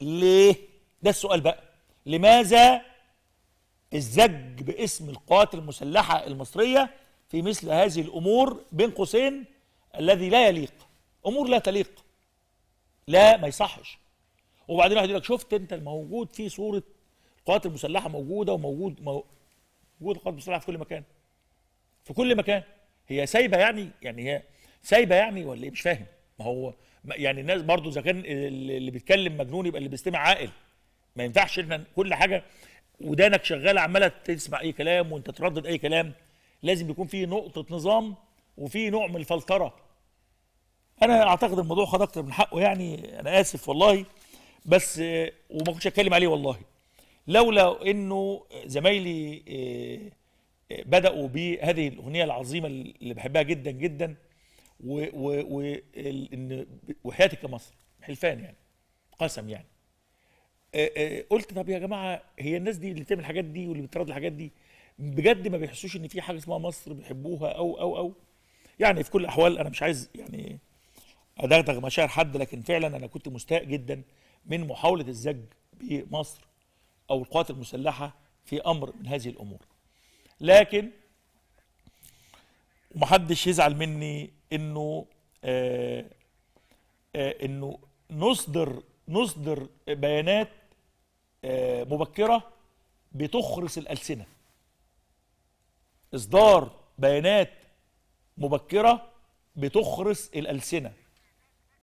ليه؟ ده السؤال بقى. لماذا الزج باسم القوات المسلحة المصرية في مثل هذه الأمور بين قوسين الذي لا يليق؟ أمور لا تليق، لا ما يصحش. وبعدين واحد يقول لك شفت أنت الموجود في صورة القوات المسلحة موجودة، وموجود القوات المسلحة في كل مكان، في كل مكان. هي سايبة يعني هي سايبة يعني ولا إيه؟ مش فاهم. ما هو يعني الناس برضه إذا كان اللي بيتكلم مجنون يبقى اللي بيستمع عاقل. ما ينفعش إن كل حاجة ودانك شغالة عمالة تسمع أي كلام وأنت تردد أي كلام. لازم يكون في نقطة نظام وفي نوع من الفلترة. أنا أعتقد الموضوع خد أكتر من حقه، يعني أنا آسف والله، بس وما كنتش أتكلم عليه والله لولا إنه زمايلي بدأوا بهذه الأغنية العظيمة اللي بحبها جدا جدا، وحياتي كمصر حلفان يعني قسم يعني. قلت طب يا جماعة، هي الناس دي اللي بتعمل الحاجات دي واللي بترد الحاجات دي بجد ما بيحسوش ان في حاجه اسمها مصر بيحبوها او يعني. في كل الاحوال انا مش عايز يعني ادغدغ مشاعر حد، لكن فعلا انا كنت مستاء جدا من محاوله الزج بمصر او القوات المسلحه في امر من هذه الامور. لكن ومحدش يزعل مني انه انه نصدر بيانات مبكره بتخرس الالسنه. إصدار بيانات مبكرة بتخرس الألسنة.